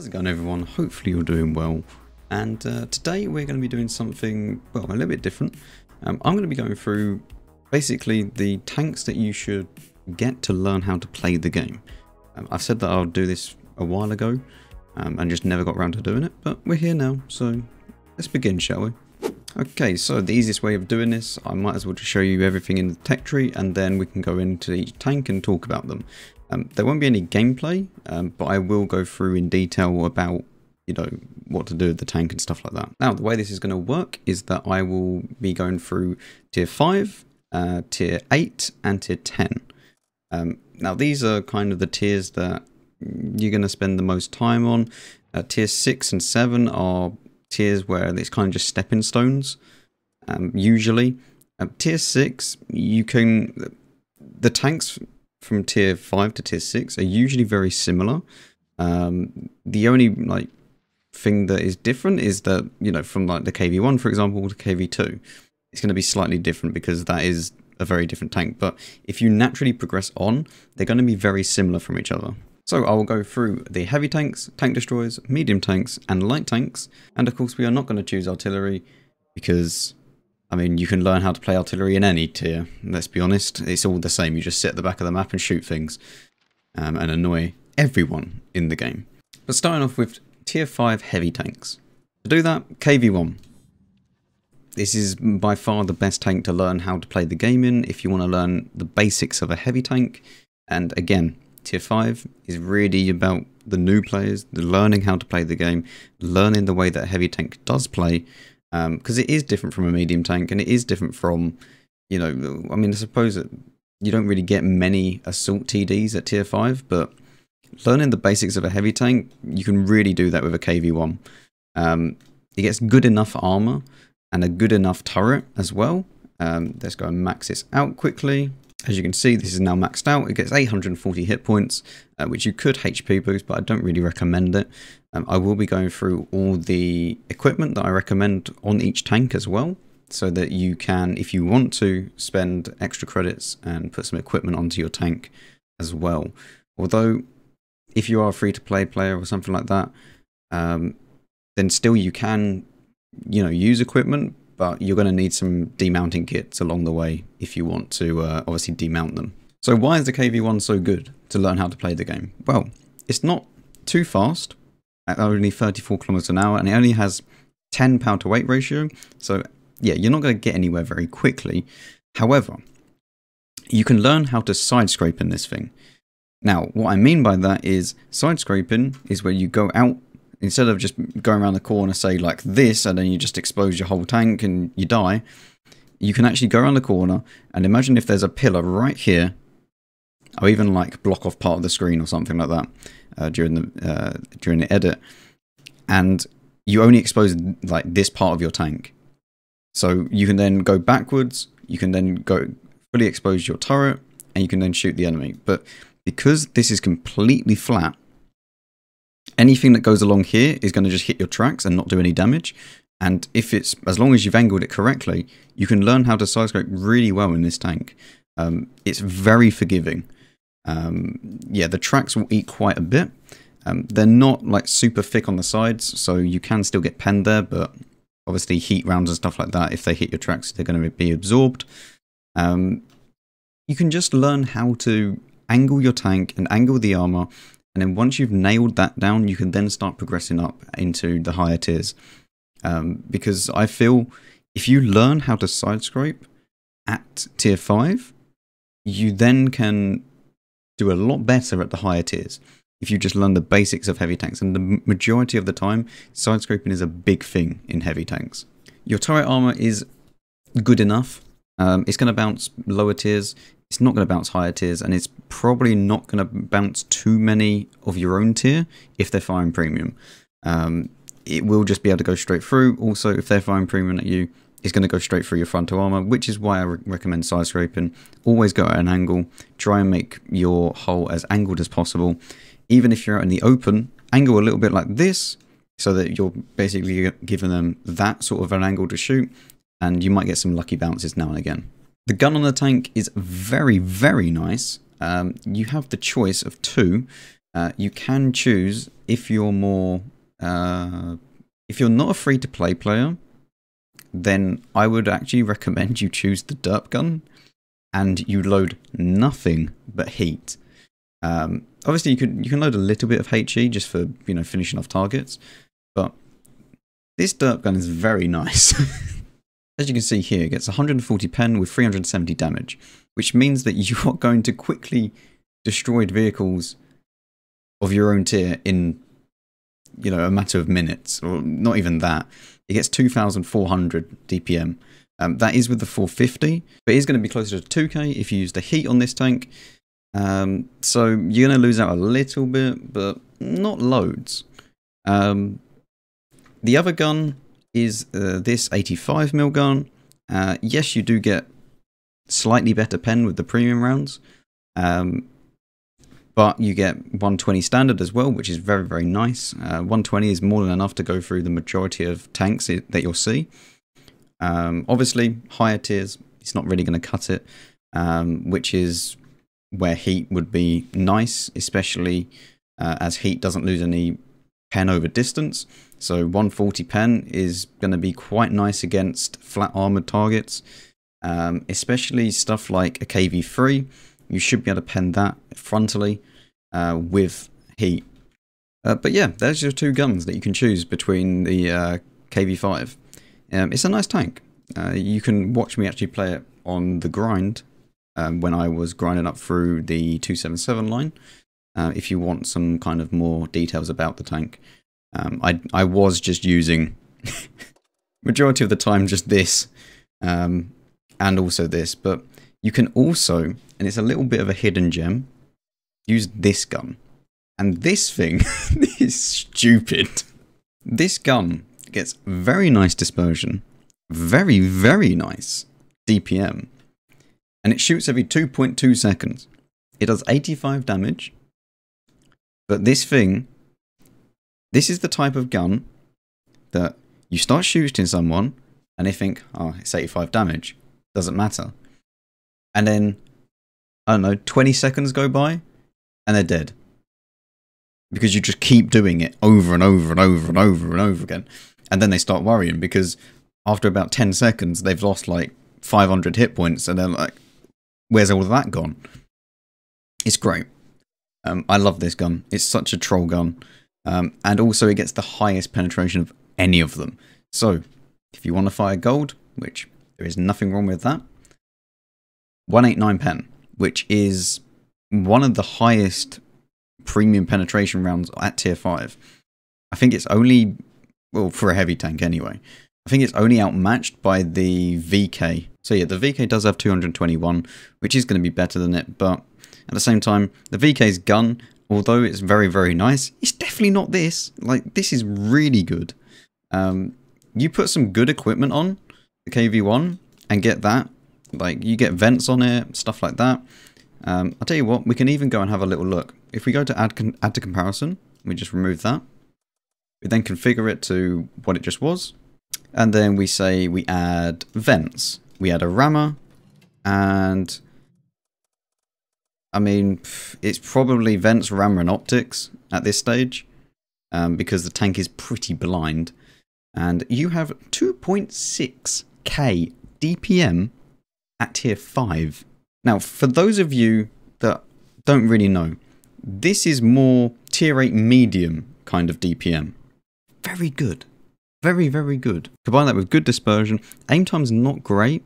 How's it going, everyone? Hopefully you're doing well. And today we're going to be doing something, well, a little bit different. I'm going to be going through basically the tanks that you should get to learn how to play the game. I've said that I'll do this a while ago and just never got around to doing it, but we're here now, so let's begin, shall we? Okay, so the easiest way of doing this, I might as well just show you everything in the tech tree, and then we can go into each tank and talk about them. There won't be any gameplay, but I will go through in detail about, you know, what to do with the tank and stuff like that. Now, the way this is going to work is that I will be going through Tier 5, Tier 8, and Tier 10. Now, these are kind of the tiers that you're going to spend the most time on. Tier 6 and 7 are tiers where it's kind of just stepping stones, usually. Tier 6, you can... The tanks from Tier 5 to Tier 6 are usually very similar. The only, like, thing that is different is that, you know, from, like, the KV-1, for example, to KV-2, it's going to be slightly different because that is a very different tank. But if you naturally progress on, they're going to be very similar from each other. So I will go through the heavy tanks, tank destroyers, medium tanks, and light tanks. And of course, we are not going to choose artillery because, I mean, you can learn how to play artillery in any tier. Let's be honest, it's all the same. You just sit at the back of the map and shoot things and annoy everyone in the game. But starting off with Tier 5 heavy tanks. To do that, KV-1. This is by far the best tank to learn how to play the game in if you want to learn the basics of a heavy tank. And again, Tier 5 is really about the new players, the learning how to play the game, learning the way that a heavy tank does play, because it is different from a medium tank, and it is different from, you know, I mean, I suppose that you don't really get many assault TDs at Tier 5, but learning the basics of a heavy tank, you can really do that with a KV-1. It gets good enough armor and a good enough turret as well. Let's go and max this out quickly. As you can see, this is now maxed out. It gets 840 hit points, which you could HP boost, but I don't really recommend it. I will be going through all the equipment that I recommend on each tank as well, so that you can, if you want to, spend extra credits and put some equipment onto your tank as well. Although, if you are a free-to-play player or something like that, then still you can, you know, use equipment, but you're going to need some demounting kits along the way if you want to obviously demount them. So why is the KV-1 so good to learn how to play the game? Well, it's not too fast, at only 34 kilometers an hour, and it only has 10 pound to weight ratio. So yeah, you're not going to get anywhere very quickly. However, you can learn how to side scrape in this thing. Now, what I mean by that is side scraping is where you go out. Instead of just going around the corner, say, like this, and then you just expose your whole tank and you die, you can actually go around the corner and imagine if there's a pillar right here, or even like block off part of the screen or something like that during the edit, and you only expose like this part of your tank. So you can then go backwards, you can then go fully expose your turret, and you can then shoot the enemy. But because this is completely flat, anything that goes along here is going to just hit your tracks and not do any damage. And if it's, as long as you've angled it correctly, you can learn how to side scrape really well in this tank. It's very forgiving. Yeah, the tracks will eat quite a bit. They're not like super thick on the sides, so you can still get penned there, but obviously heat rounds and stuff like that, if they hit your tracks, they're going to be absorbed. You can just learn how to angle your tank and angle the armor. And then once you've nailed that down, you can then start progressing up into the higher tiers. Because I feel if you learn how to side scrape at Tier 5, you then can do a lot better at the higher tiers. If you just learn the basics of heavy tanks. And the majority of the time, side scraping is a big thing in heavy tanks. Your turret armor is good enough. It's going to bounce lower tiers. It's not going to bounce higher tiers, and it's probably not going to bounce too many of your own tier if they're firing premium. It will just be able to go straight through. Also, if they're firing premium at you, it's going to go straight through your frontal armor, which is why I recommend side scraping. Always go at an angle. Try and make your hull as angled as possible. Even if you're out in the open, angle a little bit like this, so that you're basically giving them that sort of an angle to shoot, and you might get some lucky bounces now and again. The gun on the tank is very, very nice. You have the choice of two. You can choose, if you're more, if you're not a free-to-play player, then I would actually recommend you choose the derp gun and you load nothing but heat. Obviously, you can load a little bit of HE just for, you know, finishing off targets, but this derp gun is very nice. As you can see here, it gets 140 pen with 370 damage, which means that you are going to quickly destroy vehicles of your own tier in, you know, a matter of minutes, or not even that. It gets 2,400 DPM. That is with the 450, but it is going to be closer to 2k if you use the heat on this tank. So you're going to lose out a little bit, but not loads. The other gun is this 85mm gun. Yes, you do get slightly better pen with the premium rounds, but you get 120 standard as well, which is very, very nice. 120 is more than enough to go through the majority of tanks that you'll see. Obviously, higher tiers, it's not really going to cut it, which is where heat would be nice, especially as heat doesn't lose any pen over distance. So 140 pen is going to be quite nice against flat armored targets, especially stuff like a KV-3. You should be able to pen that frontally with heat. But yeah, there's your two guns that you can choose between the KV-5. It's a nice tank. You can watch me actually play it on the grind when I was grinding up through the 277 line, if you want some kind of more details about the tank. I was just using, majority of the time, just this and also this, but you can also, and it's a little bit of a hidden gem, use this gun. And this thing is stupid. This gun gets very nice dispersion, very, very nice DPM, and it shoots every 2.2 seconds. It does 85 damage, but this thing, this is the type of gun that you start shooting someone and they think, oh, it's 85 damage, doesn't matter. And then, I don't know, 20 seconds go by and they're dead. Because you just keep doing it over and over and over and over and over again. And then they start worrying because after about 10 seconds, they've lost like 500 hit points and they're like, where's all of that gone? It's great. I love this gun. It's such a troll gun. And also it gets the highest penetration of any of them. So if you want to fire gold, which there is nothing wrong with that, 189 pen, which is one of the highest premium penetration rounds at tier 5. I think it's only, well, for a heavy tank anyway, I think it's only outmatched by the VK. So yeah, the VK does have 221, which is going to be better than it, but at the same time, the VK's gun, although it's very, very nice, it's definitely not this. Like, this is really good. You put some good equipment on the KV-1 and get that. Like, you get vents on it, stuff like that. I'll tell you what, we can even go and have a little look. If we go to add to comparison, we just remove that. We then configure it to what it just was. And then we say we add vents. We add a rammer. And, I mean, it's probably vents, rammer, and optics at this stage. Because the tank is pretty blind. And you have 2.6k DPM at tier 5. Now, for those of you that don't really know, this is more tier 8 medium kind of DPM. Very good. Very, very good. Combine that with good dispersion. Aim time's not great.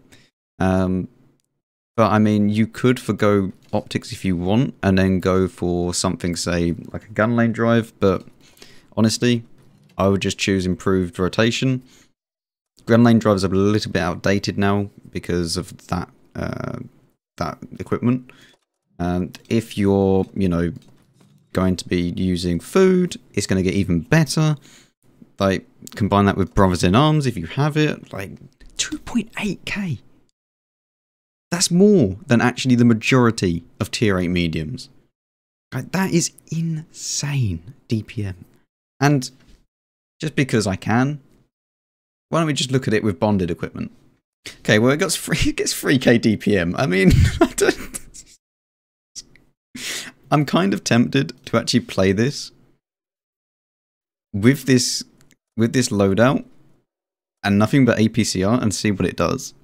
But I mean, you could forgo optics if you want and then go for something, say, like a gun lane drive. But honestly, I would just choose improved rotation. Gun lane drives are a little bit outdated now because of that that equipment. And if you're, you know, going to be using food, it's going to get even better. Like, combine that with Brothers in Arms if you have it. Like, 2.8k. That's more than actually the majority of tier 8 mediums. Like, that is insane DPM. And just because I can, why don't we just look at it with bonded equipment? Okay, well, it gets 3k DPM. I mean, I'm kind of tempted to actually play this with this loadout and nothing but APCR and see what it does.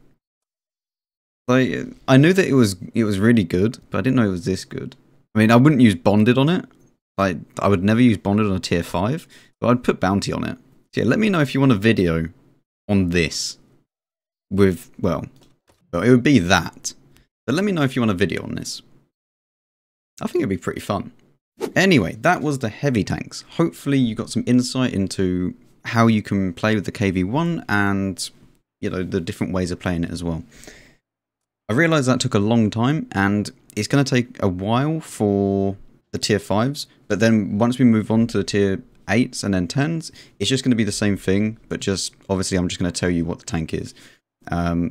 Like, I knew that it was really good, but I didn't know it was this good. I mean, I wouldn't use bonded on it. Like, I would never use bonded on a tier 5, but I'd put bounty on it. So yeah, let me know if you want a video on this with, well, it would be that. But let me know if you want a video on this. I think it'd be pretty fun. Anyway, that was the heavy tanks. Hopefully you got some insight into how you can play with the KV-1 and, you know, the different ways of playing it as well. I realised that took a long time and it's going to take a while for the tier 5s, but then once we move on to the tier 8s and then 10s, it's just going to be the same thing, but just, obviously I'm just going to tell you what the tank is. The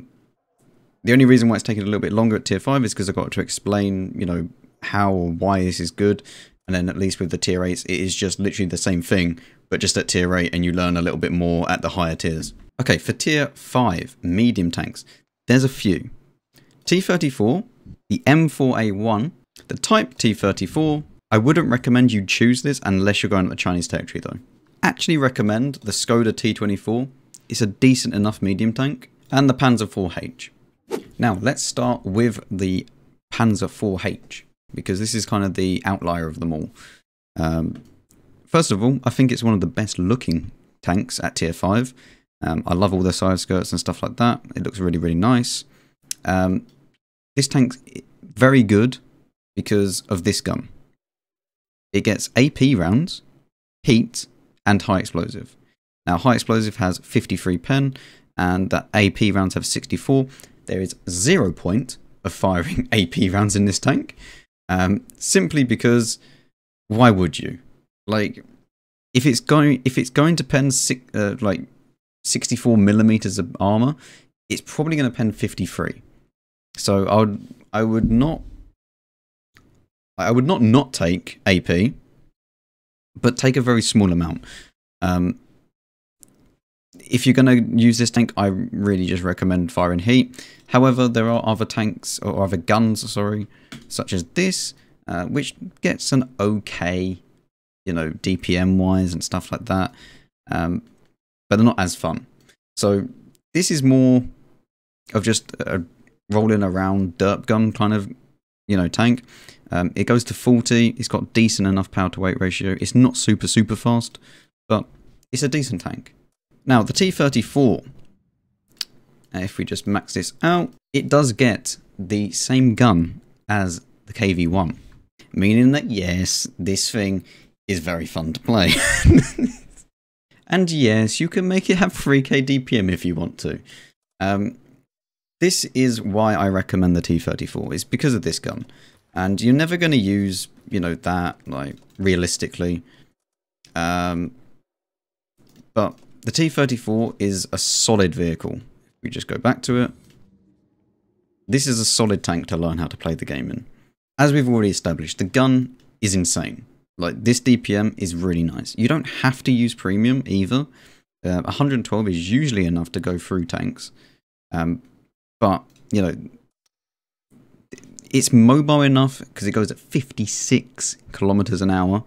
only reason why it's taking a little bit longer at tier 5 is because I've got to explain, you know, how or why this is good, and then at least with the tier 8s, it is just literally the same thing, but just at tier 8, and you learn a little bit more at the higher tiers. Okay, for tier 5, medium tanks, there's a few. T-34, the M4A1, the Type T-34. I wouldn't recommend you choose this unless you're going to the Chinese territory though. Actually recommend the Skoda T-24. It's a decent enough medium tank. And the Panzer IV H. Now let's start with the Panzer IV H, because this is kind of the outlier of them all. First of all, I think it's one of the best looking tanks at tier 5. I love all the side skirts and stuff like that. It looks really, really nice. This tank's very good because of this gun. It gets AP rounds, heat, and high explosive. Now high explosive has 53 pen, and that AP rounds have 64. There is 0 point of firing AP rounds in this tank, simply because why would you? Like, if it's going to pen like 64 millimeters of armor, it's probably going to pen 53. So I would not take AP, but take a very small amount. If you're going to use this tank, I really just recommend firing heat. However, there are other tanks, or other guns, sorry, such as this, which gets an okay, you know, DPM-wise and stuff like that, but they're not as fun. So this is more of just a rolling around derp gun kind of, you know, tank. It goes to 40, it's got decent enough power to weight ratio. It's not super, super fast, but it's a decent tank. Now, the T-34, if we just max this out, it does get the same gun as the KV-1, meaning that, yes, this thing is very fun to play. And yes, you can make it have 3k DPM if you want to. This is why I recommend the T-34, is because of this gun. And you're never going to use, you know, that, like, realistically. But the T-34 is a solid vehicle. We just go back to it. This is a solid tank to learn how to play the game in. As we've already established, the gun is insane. Like, this DPM is really nice. You don't have to use premium either. 112 is usually enough to go through tanks. But, you know, it's mobile enough because it goes at 56 kilometers an hour.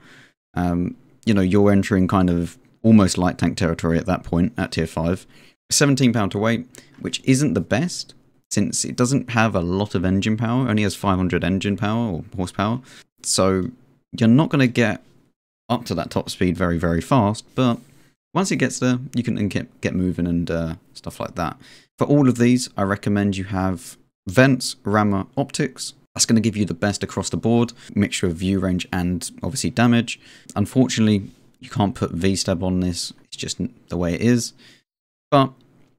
You know, you're entering kind of almost light tank territory at that point at tier 5. 17 pound to weight, which isn't the best since it doesn't have a lot of engine power. It only has 500 engine power or horsepower. So you're not going to get up to that top speed very, very fast. But once it gets there, you can get moving and stuff like that. For all of these, I recommend you have vents, rammer, optics. That's going to give you the best across the board mixture of view, range, and obviously damage. Unfortunately, you can't put V-stab on this. It's just the way it is. But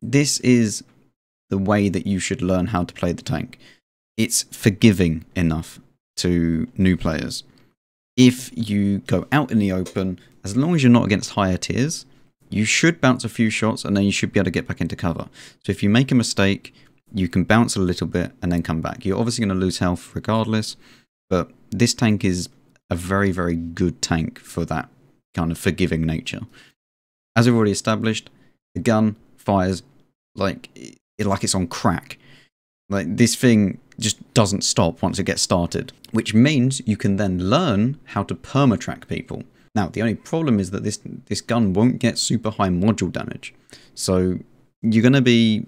this is the way that you should learn how to play the tank. It's forgiving enough to new players. If you go out in the open, as long as you're not against higher tiers, you should bounce a few shots and then you should be able to get back into cover. So if you make a mistake, you can bounce a little bit and then come back. You're obviously going to lose health regardless, but this tank is a very, very good tank for that kind of forgiving nature. As we've already established, the gun fires like it's on crack. Like, this thing just doesn't stop once it gets started, which means you can then learn how to permatrack people. Now, the only problem is that this gun won't get super high module damage. So you're going to be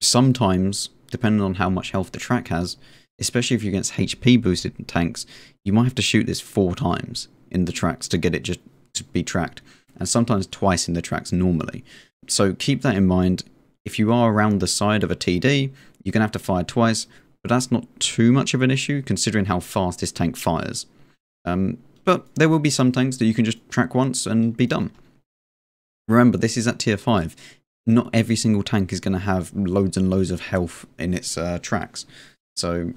sometimes, depending on how much health the track has, especially if you're against HP boosted tanks, you might have to shoot this 4 times in the tracks to get it just to be tracked, and sometimes twice in the tracks normally. So keep that in mind. If you are around the side of a TD, you're going to have to fire twice, but that's not too much of an issue considering how fast this tank fires. But there will be some tanks that you can just track once and be done. Remember, this is at tier 5. Not every single tank is going to have loads and loads of health in its tracks. So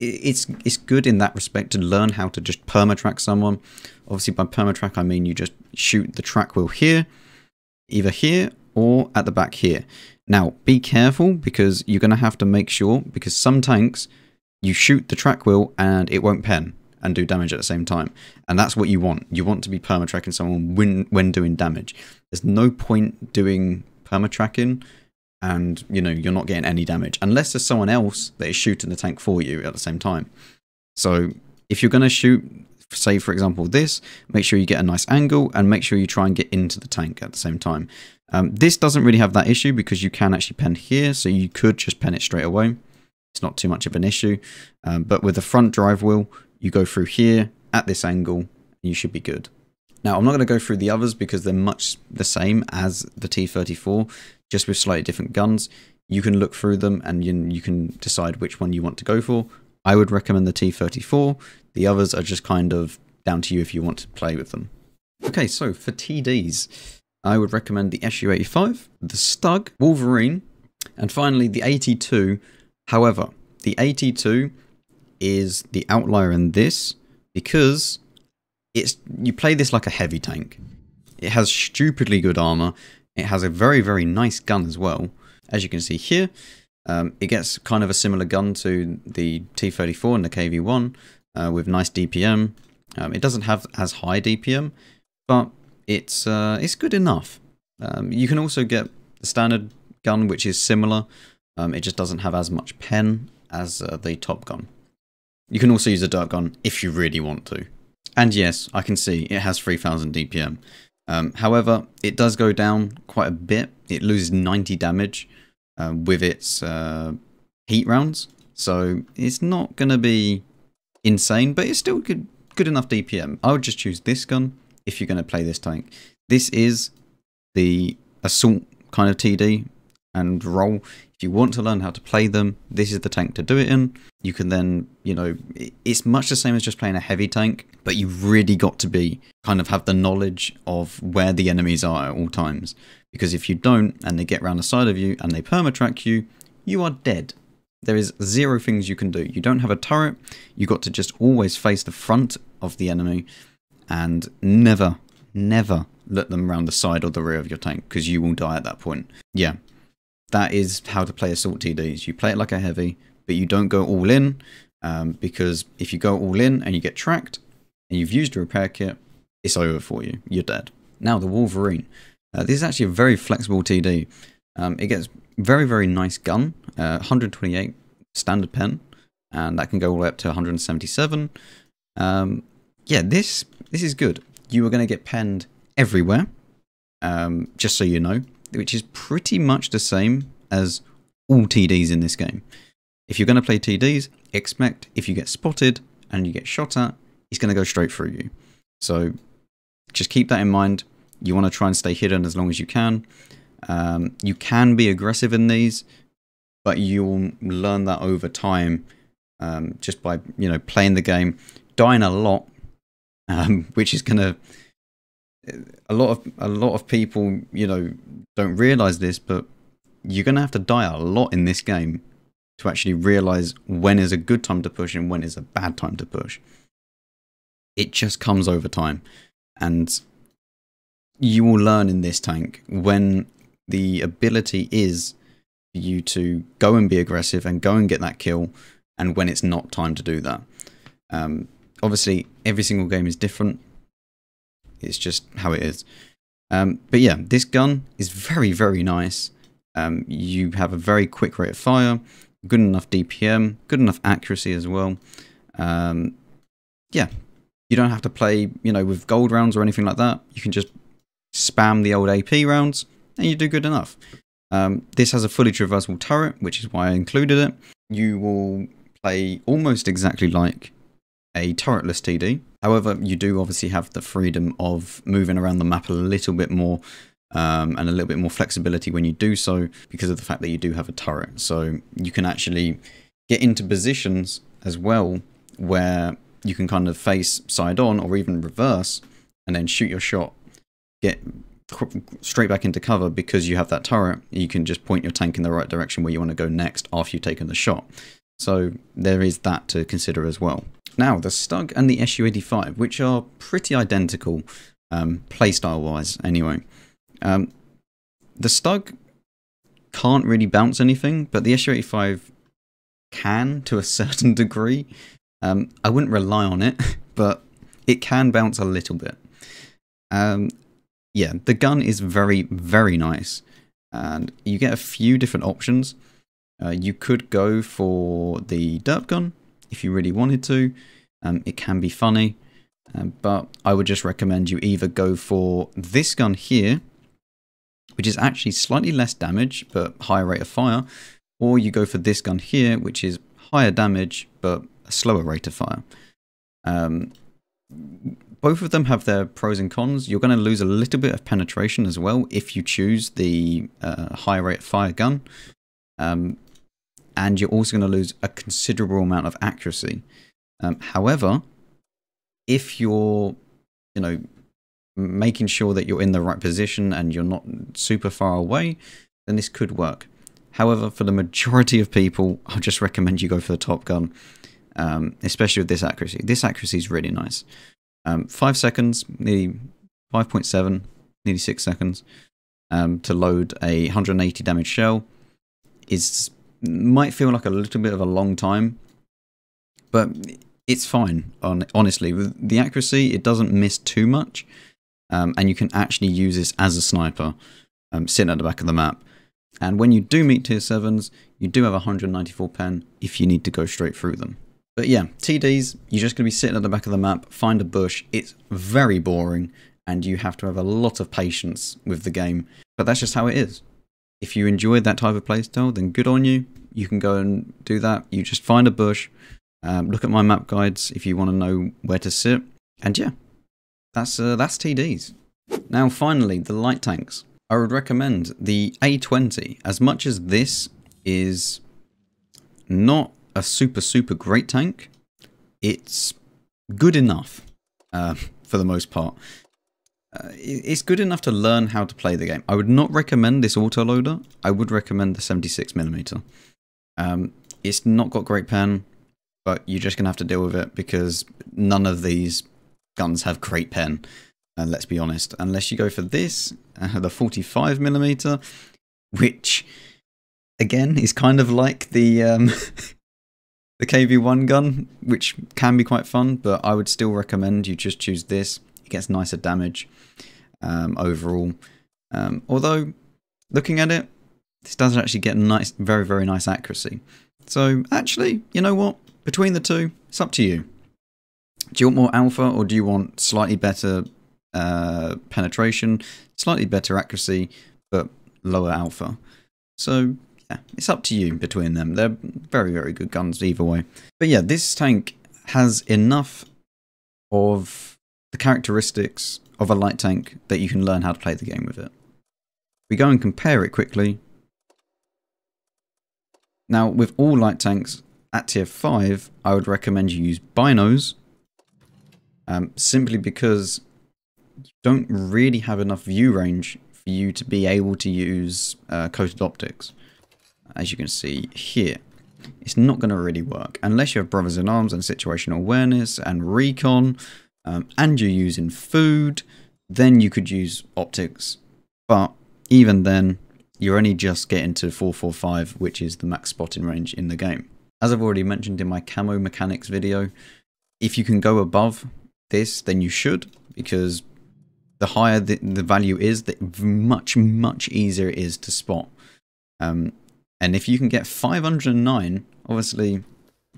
it's good in that respect to learn how to just permatrack someone. Obviously by permatrack I mean you just shoot the track wheel here, either here or at the back here. Now be careful, because you're going to have to make sure, because some tanks you shoot the track wheel and it won't pen and do damage at the same time, and that's what you want. You want to be permatracking someone when doing damage. There's no point doing permatracking and, you know, you're not getting any damage unless there's someone else that is shooting the tank for you at the same time. So if you're going to shoot, say for example this, make sure you get a nice angle and make sure you try and get into the tank at the same time. This doesn't really have that issue because you can actually pen here, so you could just pen it straight away. It's not too much of an issue, but with the front drive wheel, you go through here at this angle and you should be good. Now I'm not going to go through the others because they're much the same as the T-34, just with slightly different guns. You can look through them and you can decide which one you want to go for. I would recommend the T-34. The others are just kind of down to you if you want to play with them. Okay, so for TDs, I would recommend the SU-85, the Stug, Wolverine, and finally the AT-2. However, the AT-2 is the outlier in this because you play this like a heavy tank. It has stupidly good armor. It has a very, very nice gun as well, as you can see here. It gets kind of a similar gun to the T-34 and the KV-1 with nice DPM. It doesn't have as high DPM, but it's good enough. You can also get the standard gun, which is similar. It just doesn't have as much pen as the top gun. You can also use a dart gun if you really want to. And yes, I can see it has 3000 DPM. However, it does go down quite a bit. It loses 90 damage with its heat rounds. So it's not going to be insane, but it's still good enough DPM. I would just choose this gun if you're going to play this tank. This is the assault kind of TD and role. If you want to learn how to play them, this is the tank to do it in. You can then, you know, it's much the same as just playing a heavy tank, but you've really got to be kind of have the knowledge of where the enemies are at all times, because if you don't and they get around the side of you and they permatrack you, you are dead. There is zero things you can do. You don't have a turret. You got to just always face the front of the enemy and never let them around the side or the rear of your tank, because you will die at that point. Yeah, that is how to play assault TDs. You play it like a heavy, but you don't go all in, because if you go all in and you get tracked and you've used a repair kit, it's over for you. You're dead. Now the Wolverine. This is actually a very flexible TD. It gets very, very nice gun, 128 standard pen, and that can go all the way up to 177. Yeah, this is good. You are going to get penned everywhere, just so you know, which is pretty much the same as all TDs in this game. If you're going to play TDs, expect if you get spotted and you get shot at, it's going to go straight through you. So just keep that in mind. You want to try and stay hidden as long as you can. You can be aggressive in these, but you'll learn that over time, just by, you know, playing the game, dying a lot, which is going to... A lot of people, you know, don't realize this, but you're going to have to die a lot in this game to actually realize when is a good time to push and when is a bad time to push. It just comes over time, and you will learn in this tank when the ability is for you to go and be aggressive and go and get that kill, and when it's not time to do that. Obviously, every single game is different. It's just how it is. But yeah, this gun is very, very nice. You have a very quick rate of fire. good enough DPM, good enough accuracy as well. Yeah, you don't have to play, you know, with gold rounds or anything like that. You can just spam the old AP rounds and you do good enough. This has a fully traversable turret, which is why I included it. You will play almost exactly like a turretless TD. However, you do obviously have the freedom of moving around the map a little bit more, and a little bit more flexibility when you do so, because of the fact that you do have a turret. So you can actually get into positions as well where you can kind of face side on or even reverse and then shoot your shot, get straight back into cover because you have that turret. You can just point your tank in the right direction where you want to go next after you've taken the shot. So there is that to consider as well. Now, the Stug and the SU-85, which are pretty identical playstyle-wise anyway. The Stug can't really bounce anything, but the SU-85 can to a certain degree. I wouldn't rely on it, but it can bounce a little bit. Yeah, the gun is very, very nice, and you get a few different options. You could go for the derp gun if you really wanted to. It can be funny, but I would just recommend you either go for this gun here, which is actually slightly less damage but higher rate of fire, or you go for this gun here, which is higher damage but a slower rate of fire. Both of them have their pros and cons. You're going to lose a little bit of penetration as well if you choose the high rate of fire gun. And you're also going to lose a considerable amount of accuracy. However, if you're, you know, making sure that you're in the right position and you're not super far away, then this could work. However, for the majority of people, I'll just recommend you go for the top gun, especially with this accuracy. This accuracy is really nice. 5 seconds, nearly 5.7, nearly 6 seconds, to load a 180 damage shell is, might feel like a little bit of a long time, but it's fine. Honestly, with the accuracy, it doesn't miss too much, and you can actually use this as a sniper, sitting at the back of the map. And when you do meet tier 7s, you do have 194 pen if you need to go straight through them. But yeah, TDs, you're just going to be sitting at the back of the map, find a bush. It's very boring, and you have to have a lot of patience with the game. But that's just how it is. If you enjoyed that type of playstyle, then good on you. You can go and do that. You just find a bush. Look at my map guides if you want to know where to sit. And yeah, that's TDs. Now finally, the light tanks. I would recommend the A20. As much as this is not a super great tank, it's good enough for the most part. It's good enough to learn how to play the game. I would not recommend this autoloader. I would recommend the 76mm. It's not got great pen, but you're just going to have to deal with it because none of these guns have great pen, let's be honest. Unless you go for this, the 45mm, which again is kind of like the... the KV-1 gun, which can be quite fun, but I would still recommend you just choose this. It gets nicer damage overall. Although, looking at it, this does actually get nice, very, very nice accuracy. So, actually, you know what? Between the two, it's up to you. Do you want more alpha, or do you want slightly better penetration, slightly better accuracy, but lower alpha? So... it's up to you between them. They're very, very good guns either way. But yeah, this tank has enough of the characteristics of a light tank that you can learn how to play the game with it. We go and compare it quickly. Now, with all light tanks at tier 5, I would recommend you use binos, simply because you don't really have enough view range for you to be able to use coated optics. As you can see here, it's not going to really work unless you have brothers in arms and situational awareness and recon, and you're using food. Then you could use optics, but even then you're only just getting to 445, which is the max spotting range in the game. As I've already mentioned in my camo mechanics video, if you can go above this, then you should, because the higher the value is, the much easier it is to spot. And if you can get 509, obviously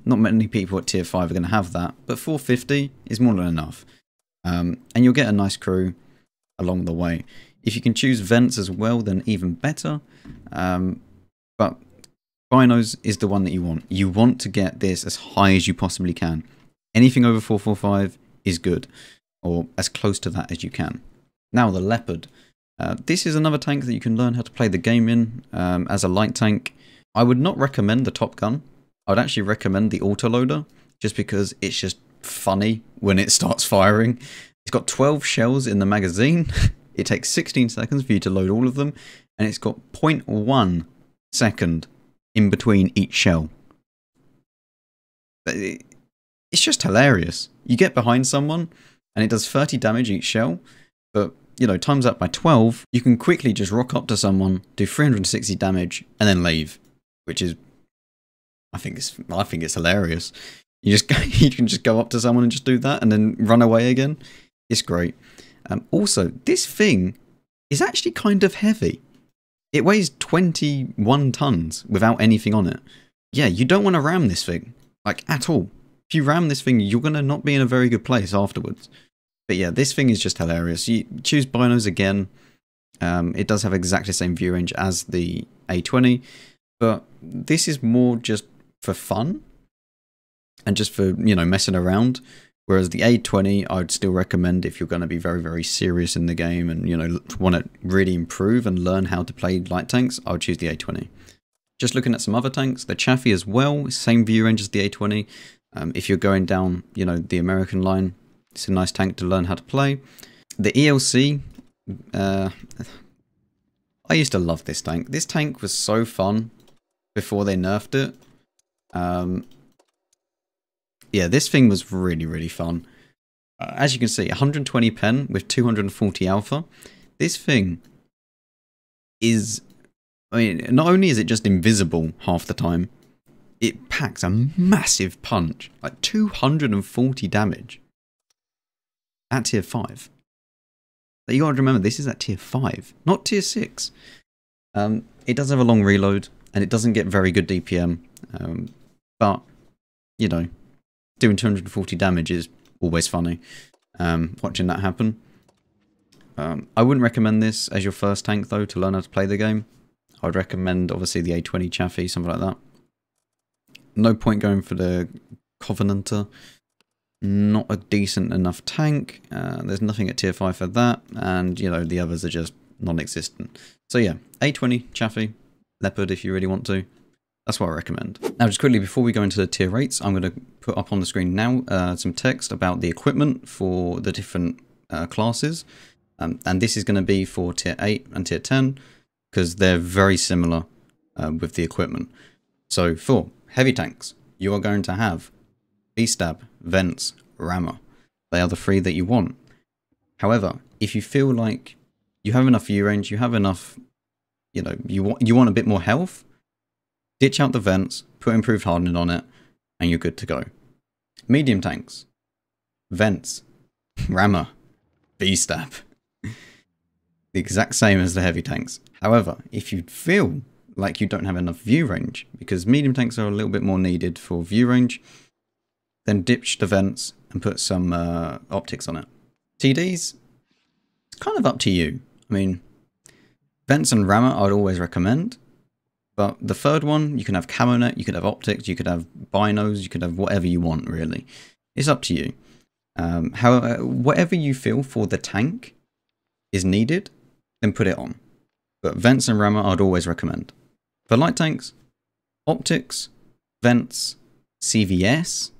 not many people at tier 5 are going to have that, but 450 is more than enough. And you'll get a nice crew along the way. If you can choose vents as well, then even better. But binos is the one that you want. You want to get this as high as you possibly can. Anything over 445 is good, or as close to that as you can. Now the Leopard. This is another tank that you can learn how to play the game in as a light tank. I would not recommend the Top Gun. I would actually recommend the autoloader, just because it's just funny when it starts firing. It's got 12 shells in the magazine. It takes 16 seconds for you to load all of them, and it's got 0.1 second in between each shell. It's just hilarious. You get behind someone and it does 30 damage each shell, but you know, times that by 12, you can quickly just rock up to someone, do 360 damage, and then leave, which is, I think it's hilarious. You can just go up to someone and just do that, and then run away again. It's great. Also, this thing is actually kind of heavy. It weighs 21 tons without anything on it. Yeah, you don't want to ram this thing, like, at all. If you ram this thing, you're going to not be in a very good place afterwards. But yeah, this thing is just hilarious. You choose binos again. It does have exactly the same view range as the A20, but this is more just for fun and just for, you know, messing around. Whereas the A20, I'd still recommend if you're going to be very, very serious in the game and, you know, want to really improve and learn how to play light tanks, I would choose the A20. Just looking at some other tanks, the Chaffee as well, same view range as the A20. If you're going down, you know, the American line, it's a nice tank to learn how to play. The ELC, I used to love this tank. This tank was so fun before they nerfed it. Yeah, this thing was really, really fun. As you can see, 120 pen with 240 alpha. This thing is, I mean, not only is it just invisible half the time, it packs a massive punch, like 240 damage. At tier 5. But you gotta remember, this is at tier 5, not tier 6. It does have a long reload, and it doesn't get very good DPM, but, you know, doing 240 damage is always funny, watching that happen. I wouldn't recommend this as your first tank, though, to learn how to play the game. I'd recommend, obviously, the A20 Chaffee, something like that. No point going for the Covenanter. Not a decent enough tank. There's nothing at tier 5 for that, and you know, the others are just non-existent. So yeah, A20, Chaffee, Leopard if you really want to. That's what I recommend. Now just quickly, before we go into the tier rates, I'm going to put up on the screen now some text about the equipment for the different classes. And this is going to be for tier 8 and tier 10, because they're very similar with the equipment. So for heavy tanks, you are going to have B-Stab, Vents, Rammer. They are the three that you want. However, if you feel like you have enough view range, you have enough, you know, you want a bit more health, ditch out the Vents, put Improved Hardening on it, and you're good to go. Medium tanks, Vents, Rammer, B-Stab. The exact same as the heavy tanks. However, if you feel like you don't have enough view range, because medium tanks are a little bit more needed for view range, then ditch the Vents and put some optics on it. TDs, it's kind of up to you. I mean, Vents and Rammer I'd always recommend, but the third one, you can have camo net, you could have optics, you could have binos, you could have whatever you want, really. It's up to you. However, whatever you feel for the tank is needed, then put it on. But Vents and Rammer I'd always recommend. For light tanks, optics, Vents, CVS,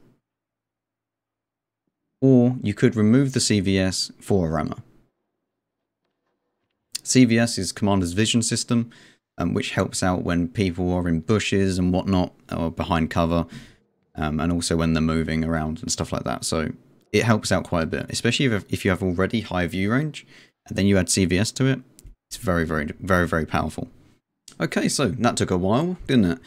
or you could remove the CVS for a Rammer. CVS is Commander's Vision System, which helps out when people are in bushes and whatnot, or behind cover, and also when they're moving around and stuff like that. So it helps out quite a bit, especially if you have already high view range, and then you add CVS to it. It's very, very, very, very powerful. Okay, so that took a while, didn't it?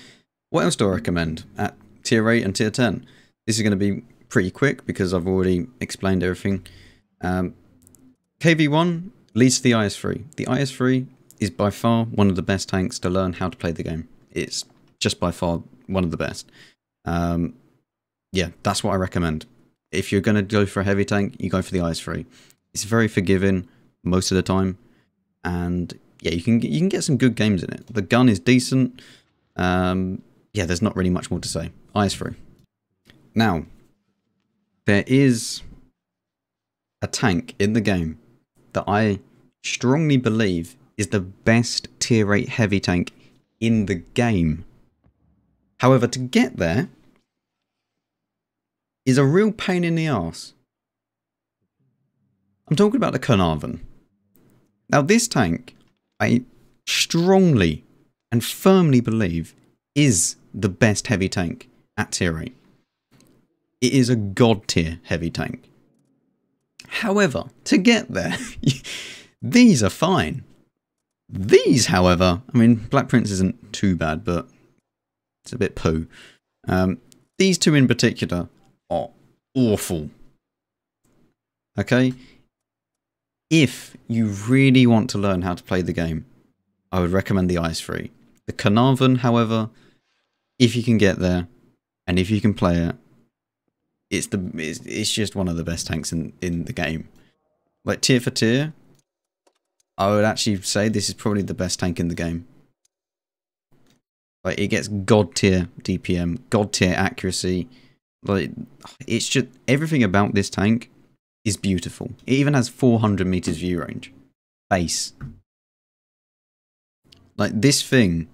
What else do I recommend at tier 8 and tier 10? This is going to be pretty quick because I've already explained everything. KV-1 leads to the IS-3. The IS-3 is by far one of the best tanks to learn how to play the game. it's just by far one of the best. Yeah, that's what I recommend. If you're going to go for a heavy tank, you go for the IS-3. It's very forgiving most of the time, and yeah, you can get some good games in it. The gun is decent. Yeah, there's not really much more to say. IS-3. Now, there is a tank in the game that I strongly believe is the best tier 8 heavy tank in the game. However, to get there is a real pain in the arse. I'm talking about the Caernarvon. Now, this tank, I strongly and firmly believe is the best heavy tank at tier 8. It is a god tier heavy tank. However, to get there, these are fine. These, however, I mean, Black Prince isn't too bad, but it's a bit poo. These two in particular are awful. Okay? If you really want to learn how to play the game, I would recommend the IS-3. The Caernarvon, however, if you can get there, and if you can play it, it's just one of the best tanks in the game. Like, tier for tier, I would actually say this is probably the best tank in the game. Like, it gets god tier DPM, god tier accuracy. Like, it's just everything about this tank is beautiful. It even has 400 meters view range. Base. Like, this thing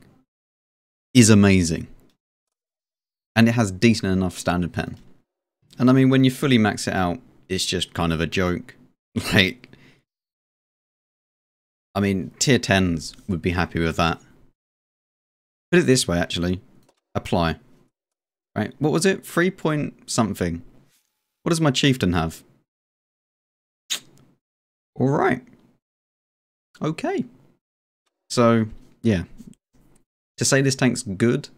is amazing. And it has decent enough standard pen. And I mean, when you fully max it out, it's just kind of a joke. Like, I mean, tier 10s would be happy with that. Put it this way, actually. Apply. Right, what was it? 3 point something. What does my chieftain have? Alright. Okay. So, yeah. To say this tank's good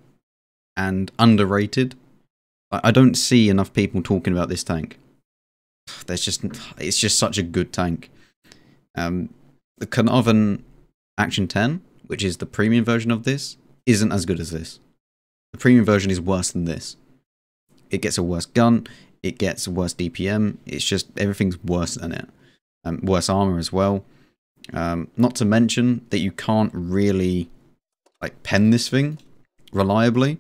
and underrated, I don't see enough people talking about this tank. It's just such a good tank. The Caernarvon Action 10, which is the premium version of this, isn't as good as this. The premium version is worse than this. It gets a worse gun, it gets a worse DPM, it's just everything's worse than it. Worse armor as well. Not to mention that you can't really like pen this thing reliably.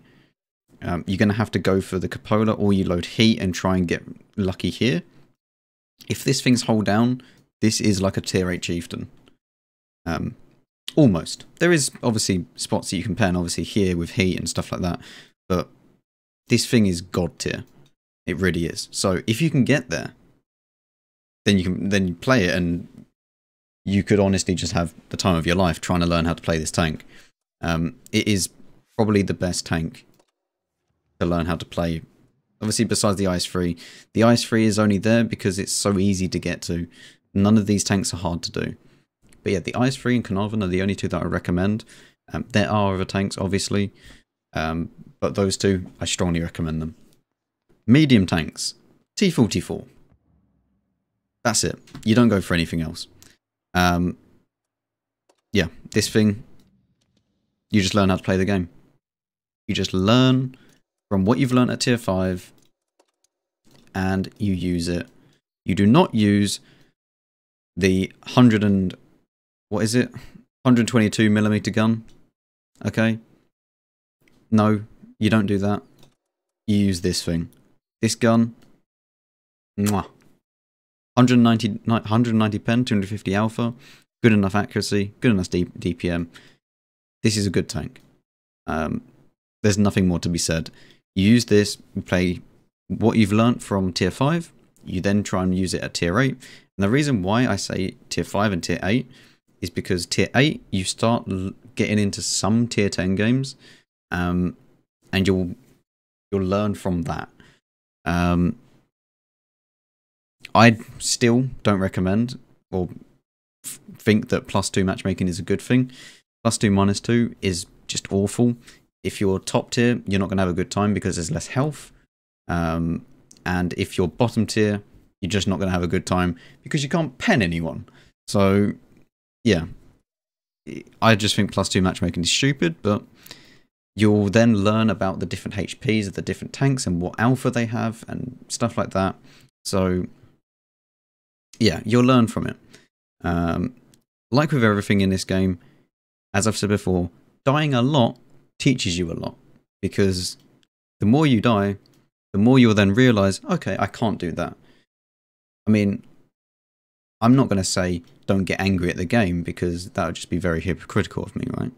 You're going to have to go for the cupola, or you load heat and try and get lucky here. If this thing's hold down, this is like a tier 8 chieftain. Almost. There is obviously spots that you can pen, obviously here with heat and stuff like that. But this thing is god tier. It really is. So if you can get there, then you play it, and you could honestly just have the time of your life trying to learn how to play this tank. It is probably the best tank to learn how to play. Obviously, besides the IS-3. The IS-3 is only there because it's so easy to get to. None of these tanks are hard to do. But yeah, the IS-3 and Caernarvon are the only two that I recommend. There are other tanks, obviously. But those two, I strongly recommend them. Medium tanks. T-44. That's it. You don't go for anything else. Yeah, this thing, you just learn how to play the game. You just learn from what you've learned at tier 5, and you use it. You do not use the 122mm gun. Okay? No, you don't do that. You use this thing. This gun. Mwah. 190 pen, 250 alpha, good enough accuracy, good enough DPM. This is a good tank. There's nothing more to be said. You use this, you play what you've learnt from tier 5, you then try and use it at tier 8. And the reason why I say tier 5 and tier 8 is because tier 8, you start getting into some tier 10 games, and you'll learn from that. I still don't recommend or think that +2 matchmaking is a good thing. +2, -2 is just awful. If you're top tier, you're not going to have a good time because there's less health. And if you're bottom tier, you're just not going to have a good time because you can't pen anyone. So, yeah. I just think +2 matchmaking is stupid, but You'll then learn about the different HPs of the different tanks and what alpha they have and stuff like that. So yeah, you'll learn from it. Like with everything in this game, as I've said before, dying a lot teaches you a lot, because the more you die, the more you'll then realize, okay, I can't do that. I mean, I'm not going to say don't get angry at the game, because that would just be very hypocritical of me, right?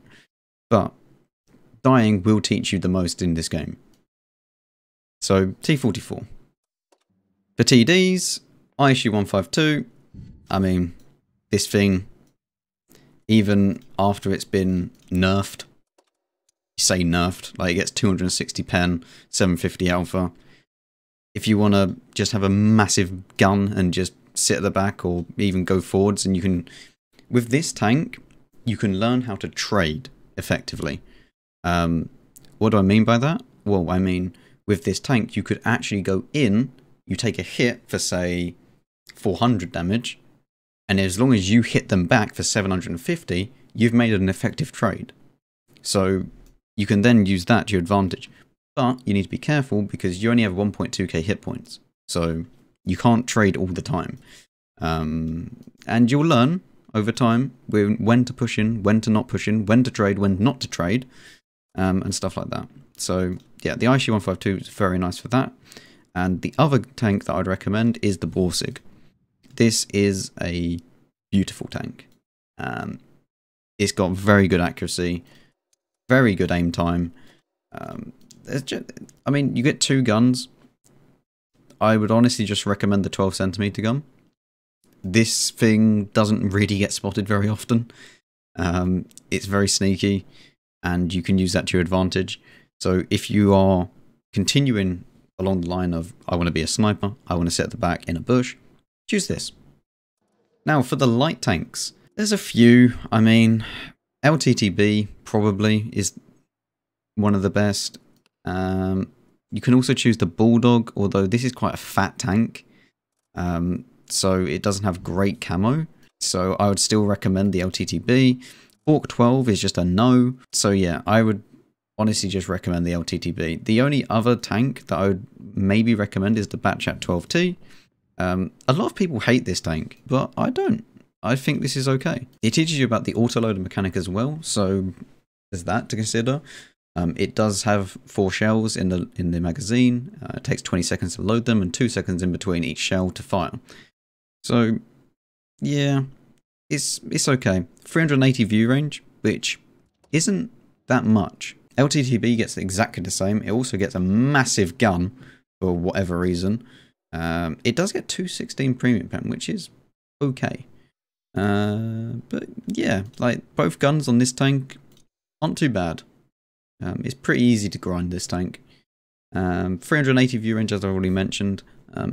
But dying will teach you the most in this game. So T-44. The TDs, ISU-152, I mean, this thing, even after it's been nerfed, you say nerfed, like it gets 260 pen, 750 alpha. If you want to just have a massive gun and just sit at the back or even go forwards, and you can, with this tank, you can learn how to trade effectively. What do I mean by that? Well, I mean, with this tank, you could actually go in, you take a hit for, say, 400 damage, and as long as you hit them back for 750, you've made an effective trade. So you can then use that to your advantage. But you need to be careful, because you only have 1.2k hit points. So you can't trade all the time. And you'll learn over time when to push in, when to not push in, when to trade, when not to trade, and stuff like that. So yeah, the ISU-152 is very nice for that. And the other tank that I'd recommend is the Borsig. This is a beautiful tank. It's got very good accuracy, very good aim time. I mean, you get two guns. I would honestly just recommend the 12cm gun. This thing doesn't really get spotted very often. It's very sneaky, and you can use that to your advantage. So if you are continuing along the line of, I want to be a sniper, I want to sit at the back in a bush, choose this. Now for the light tanks, there's a few. I mean, LTTB probably is one of the best. You can also choose the Bulldog, although this is quite a fat tank, so it doesn't have great camo. So I would still recommend the LTTB. Orc 12 is just a no. So yeah, I would honestly just recommend the LTTB. The only other tank that I would maybe recommend is the Batchat 12T. A lot of people hate this tank, but I don't. I think this is okay. It teaches you about the autoloader mechanic as well, so there's that to consider. It does have 4 shells in the magazine. It takes 20 seconds to load them and 2 seconds in between each shell to fire. So yeah, it's okay. 380 view range, which isn't that much. LTTB gets exactly the same. It also gets a massive gun for whatever reason. It does get 216 premium pen, which is okay. But yeah, like both guns on this tank aren't too bad. It's pretty easy to grind this tank. 380 view range, as I already mentioned.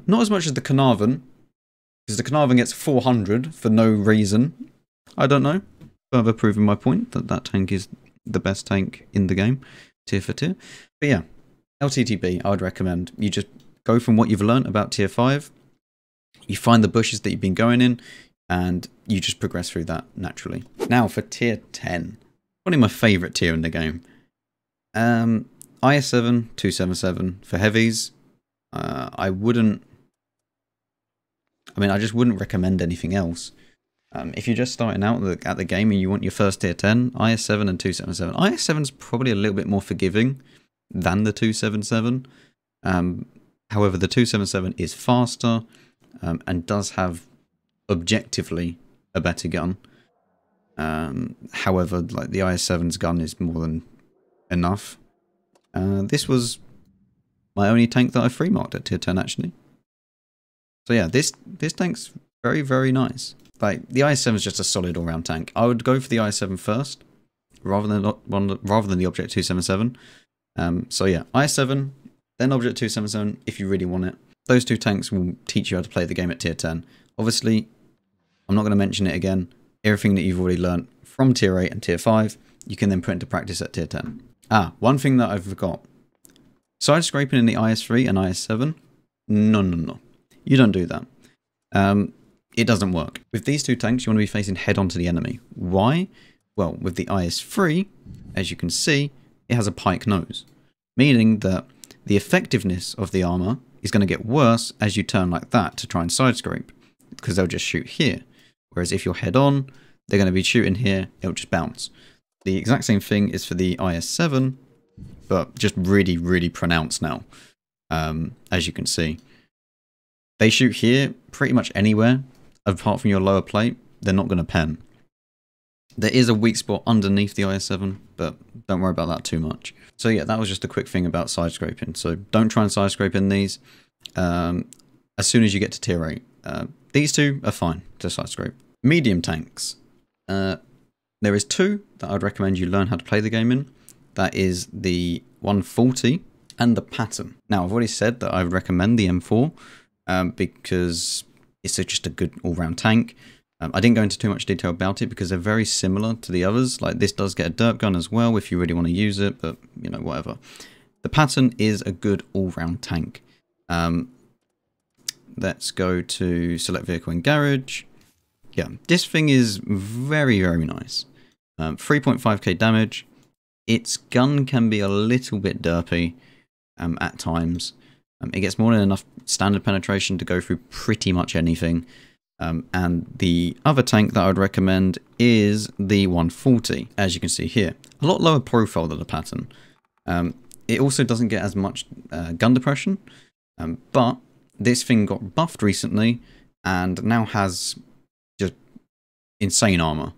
Not as much as the Caernarvon, because the Caernarvon gets 400 for no reason. I don't know. Further proving my point that that tank is the best tank in the game, tier for tier. But yeah, LTTB, I would recommend. You just go from what you've learned about tier 5. You find the bushes that you've been going in, and you just progress through that naturally. Now for tier 10. Probably my favourite tier in the game. IS-7, 277 for heavies. I just wouldn't recommend anything else. If you're just starting out at the game and you want your first tier 10, IS-7 and 277. IS-7's probably a little bit more forgiving than the 277. However, the 277 is faster and does have objectively a better gun. However, like the IS-7's gun is more than enough. This was my only tank that I free marked at tier 10 actually. So yeah, this tank's very, very nice. Like the IS-7 is just a solid all-round tank. I would go for the IS-7 first, rather than the Object 277. So yeah, IS-7, then Object 277 if you really want it. Those two tanks will teach you how to play the game at tier 10. Obviously, I'm not going to mention it again. Everything that you've already learned from tier 8 and tier 5, you can then put into practice at tier 10. One thing that I forgot. Side scraping in the IS-3 and IS-7? No. You don't do that. It doesn't work. With these two tanks, you want to be facing head on to the enemy. Why? Well, with the IS-3, as you can see, it has a pike nose, meaning that the effectiveness of the armor is going to get worse as you turn like that to try and side scrape, because they'll just shoot here. Whereas if you're head on, they're going to be shooting here, it'll just bounce. The exact same thing is for the IS-7, but just really, really pronounced now, as you can see. They shoot here pretty much anywhere, apart from your lower plate, they're not going to pen. There is a weak spot underneath the IS-7, but don't worry about that too much. So yeah, that was just a quick thing about side scraping. So don't try and side scrape in these as soon as you get to tier 8. These two are fine to side scrape. Medium tanks. There is two that I'd recommend you learn how to play the game in. That is the 140 and the Patton. Now, I've already said that I recommend the M4 because it's just a good all-round tank. I didn't go into too much detail about it because they're very similar to the others. Like, this does get a derp gun as well if you really want to use it, but you know, whatever. The Patton is a good all-round tank. Let's go to select vehicle and garage. Yeah, this thing is very, very nice. 3.5k damage. Its gun can be a little bit derpy at times. It gets more than enough standard penetration to go through pretty much anything. And the other tank that I would recommend is the 140, as you can see here. A lot lower profile than the Patton. It also doesn't get as much gun depression, but this thing got buffed recently and now has just insane armor.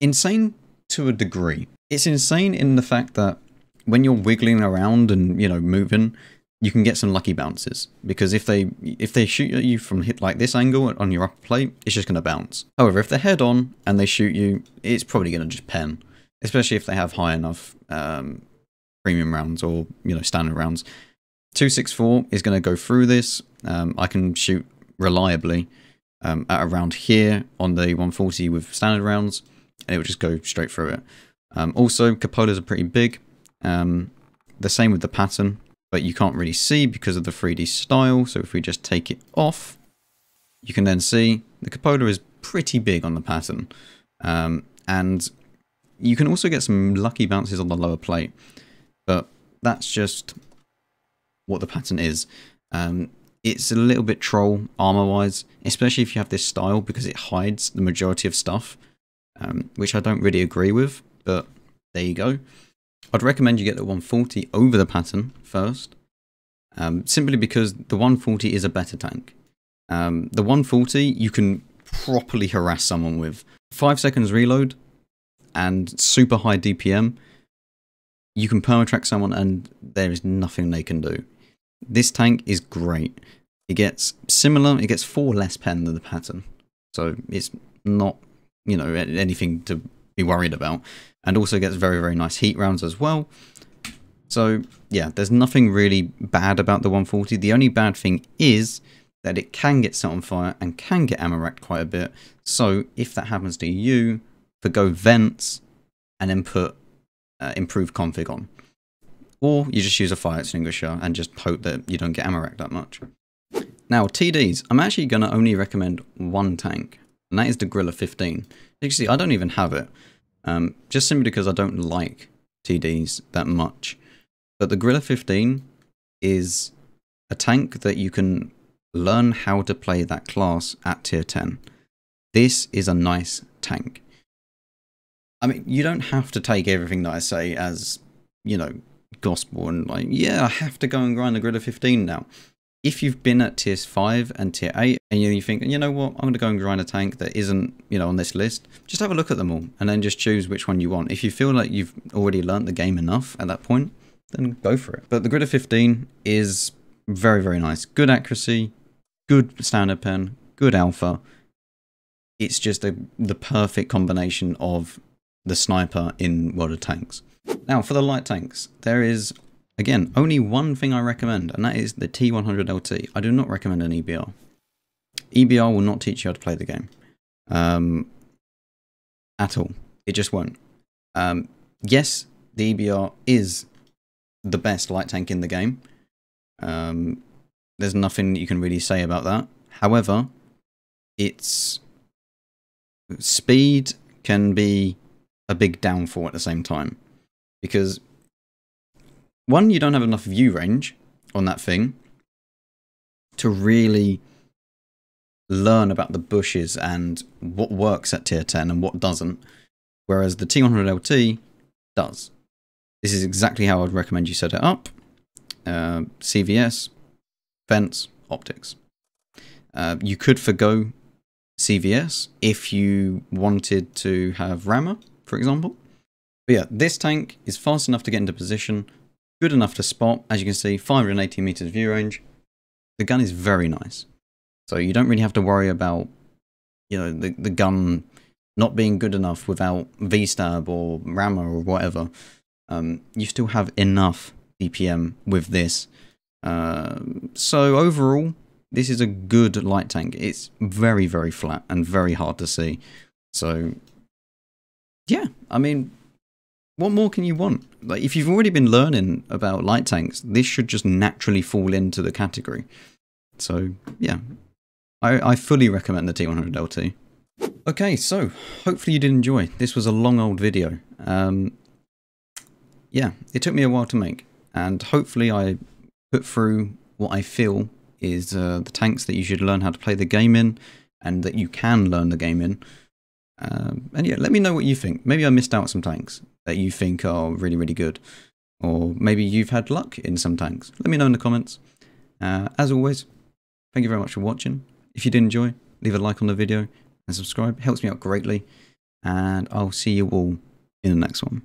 Insane to a degree. It's insane in the fact that when you're wiggling around and, you know, moving, you can get some lucky bounces, because if they shoot at you from hit like this angle on your upper plate, it's just going to bounce. However, if they're head on and they shoot you, it's probably going to just pen, especially if they have high enough premium rounds or, you know, standard rounds. 264 is going to go through this. I can shoot reliably at around here on the 140 with standard rounds, and it would just go straight through it. Also, cupolas are pretty big. The same with the Patton. But you can't really see because of the 3D style, so if we just take it off, you can then see the cupola is pretty big on the Patton. And you can also get some lucky bounces on the lower plate, but that's just what the Patton is. It's a little bit troll armor-wise, especially if you have this style, because it hides the majority of stuff, which I don't really agree with, but there you go. I'd recommend you get the 140 over the Patton first, simply because the 140 is a better tank. The 140 you can properly harass someone with. 5 seconds reload and super high DPM, you can permatrack someone and there is nothing they can do. This tank is great. It gets similar, it gets 4 less pen than the Patton, so it's not, you know, anything to be worried about. And also gets very, very nice heat rounds as well. So yeah, there's nothing really bad about the 140. The only bad thing is that it can get set on fire and can get ammo racked quite a bit. So if that happens to you, forgo vents and then put improved config on. Or you just use a fire extinguisher and just hope that you don't get ammo racked that much. Now TDs, I'm actually going to only recommend one tank, and that is the Grille 15. You see, I don't even have it. Just simply because I don't like TDs that much. But the Grille 15 is a tank that you can learn how to play that class at tier 10. This is a nice tank. I mean, you don't have to take everything that I say as, you know, gospel and like, yeah, I have to go and grind the Grille 15 now. If you've been at tiers 5 and tier 8 and you think, you know what, I'm going to go and grind a tank that isn't, you know, on this list, just have a look at them all and then just choose which one you want. If you feel like you've already learnt the game enough at that point, then go for it. But the Grille 15 is very, very nice. Good accuracy, good standard pen, good alpha. It's just the perfect combination of the sniper in World of Tanks. Now for the light tanks, there is... Again, only one thing I recommend, and that is the T100LT. I do not recommend an EBR. EBR will not teach you how to play the game. At all. It just won't. Yes, the EBR is the best light tank in the game. There's nothing you can really say about that. However, its speed can be a big downfall at the same time. Because, one, you don't have enough view range on that thing to really learn about the bushes and what works at tier 10 and what doesn't, whereas the T100LT does. This is exactly how I'd recommend you set it up. CVS, fence, optics. You could forgo CVS if you wanted to have rammer, for example. But yeah, this tank is fast enough to get into position, good enough to spot. As you can see, 580 meters view range. The gun is very nice. So you don't really have to worry about, you know, the gun not being good enough without V-stab or rammer or whatever. You still have enough DPM with this. So overall, this is a good light tank. It's very, very flat and very hard to see. So, yeah, I mean, what more can you want? Like, if you've already been learning about light tanks, this should just naturally fall into the category. So, yeah, I fully recommend the T100LT. Okay, so hopefully you did enjoy. This was a long old video. Yeah, it took me a while to make, and hopefully I put through what I feel is the tanks that you should learn how to play the game in, and that you can learn the game in. And yeah, let me know what you think. Maybe I missed out some tanks that you think are really, really good, or maybe you've had luck in some tanks. Let me know in the comments. As always, thank you very much for watching. If you did enjoy, leave a like on the video and subscribe. It helps me out greatly, and I'll see you all in the next one.